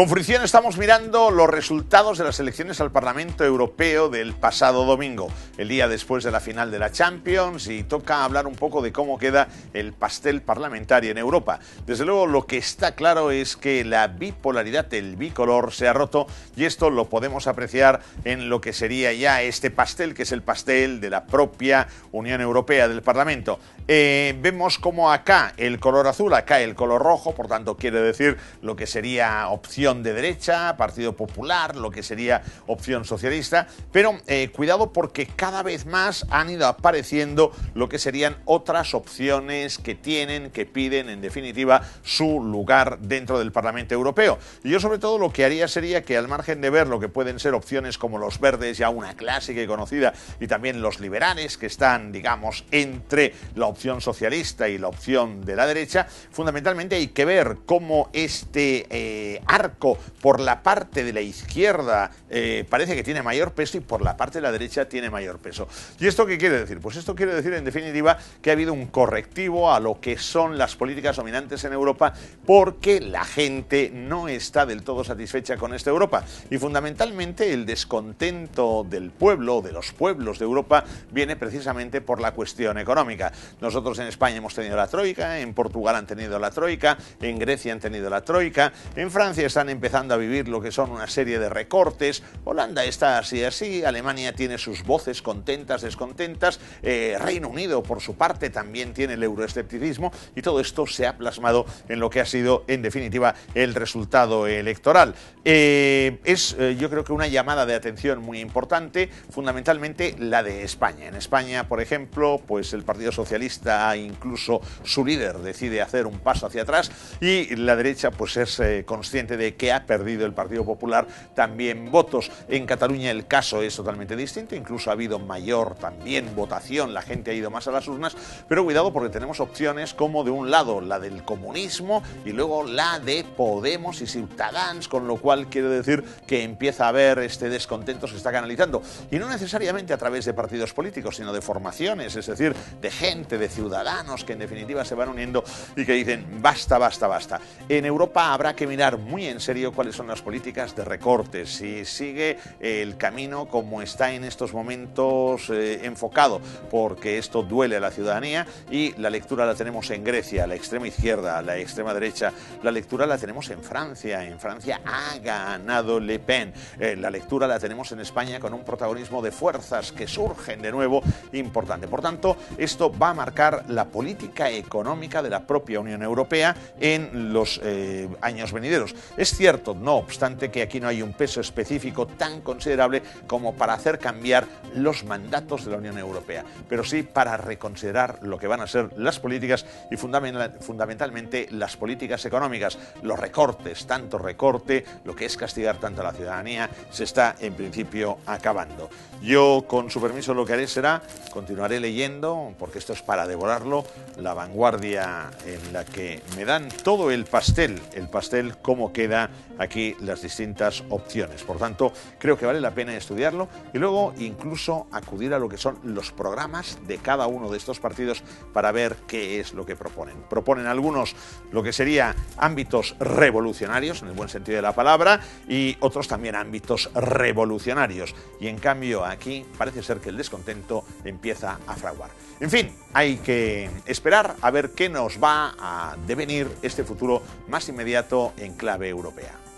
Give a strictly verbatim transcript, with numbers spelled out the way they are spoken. Con fricción estamos mirando los resultados de las elecciones al Parlamento Europeo del pasado domingo, el día después de la final de la Champions, y toca hablar un poco de cómo queda el pastel parlamentario en Europa. Desde luego lo que está claro es que la bipolaridad, el bicolor, se ha roto, y esto lo podemos apreciar en lo que sería ya este pastel, que es el pastel de la propia Unión Europea, del Parlamento. Eh, vemos como acá el color azul, acá el color rojo, por tanto quiere decir lo que sería opción de derecha, Partido Popular, lo que sería opción socialista, pero eh, cuidado porque cada vez más han ido apareciendo lo que serían otras opciones que tienen, que piden en definitiva su lugar dentro del Parlamento Europeo. Y yo sobre todo lo que haría sería que, al margen de ver lo que pueden ser opciones como los verdes, ya una clásica y conocida, y también los liberales, que están digamos entre la opción socialista y la opción de la derecha, fundamentalmente hay que ver cómo este eh, arco por la parte de la izquierda eh, parece que tiene mayor peso y por la parte de la derecha tiene mayor peso. ¿Y esto qué quiere decir? Pues esto quiere decir en definitiva que ha habido un correctivo a lo que son las políticas dominantes en Europa, porque la gente no está del todo satisfecha con esta Europa, y fundamentalmente el descontento del pueblo, de los pueblos de Europa, viene precisamente por la cuestión económica. Nosotros en España hemos tenido la Troika, en Portugal han tenido la Troika, en Grecia han tenido la Troika, en Francia están empezando a vivir lo que son una serie de recortes, Holanda está así así, Alemania tiene sus voces contentas, descontentas, eh, Reino Unido por su parte también tiene el euroescepticismo, y todo esto se ha plasmado en lo que ha sido en definitiva el resultado electoral. Eh, es eh, yo creo que una llamada de atención muy importante, fundamentalmente la de España. En España, por ejemplo, pues el Partido Socialista, incluso su líder, decide hacer un paso hacia atrás, y la derecha pues es eh, consciente de de que ha perdido el Partido Popular también votos. En Cataluña el caso es totalmente distinto, incluso ha habido mayor también votación, la gente ha ido más a las urnas, pero cuidado porque tenemos opciones como de un lado la del comunismo y luego la de Podemos y Ciutadans, con lo cual quiere decir que empieza a haber este descontento, se está canalizando, y no necesariamente a través de partidos políticos, sino de formaciones, es decir, de gente, de ciudadanos que en definitiva se van uniendo y que dicen basta, basta, basta. En Europa habrá que mirar muy en serio cuáles son las políticas de recortes, si sigue el camino como está en estos momentos eh, enfocado, porque esto duele a la ciudadanía, y la lectura la tenemos en Grecia, la extrema izquierda, la extrema derecha, la lectura la tenemos en Francia, en Francia ha ganado Le Pen, eh, la lectura la tenemos en España con un protagonismo de fuerzas que surgen de nuevo importante. Por tanto, esto va a marcar la política económica de la propia Unión Europea en los eh, años venideros. Es cierto, no obstante, que aquí no hay un peso específico tan considerable como para hacer cambiar los mandatos de la Unión Europea, pero sí para reconsiderar lo que van a ser las políticas y fundamentalmente las políticas económicas. Los recortes, tanto recorte, lo que es castigar tanto a la ciudadanía, se está en principio acabando. Yo, con su permiso, lo que haré será, continuaré leyendo, porque esto es para devorarlo, La Vanguardia, en la que me dan todo el pastel, el pastel como queda aquí las distintas opciones. Por tanto, creo que vale la pena estudiarlo y luego incluso acudir a lo que son los programas de cada uno de estos partidos para ver qué es lo que proponen. Proponen algunos lo que sería ámbitos revolucionarios, en el buen sentido de la palabra, y otros también ámbitos revolucionarios. Y en cambio aquí parece ser que el descontento empieza a fraguar. En fin, hay que esperar a ver qué nos va a devenir este futuro más inmediato en clave europea.